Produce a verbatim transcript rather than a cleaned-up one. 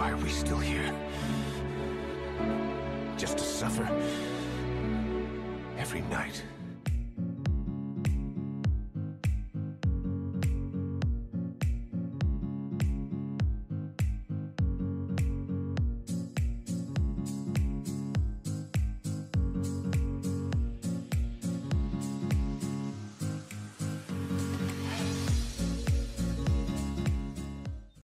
Why are we still here? Just to suffer every night.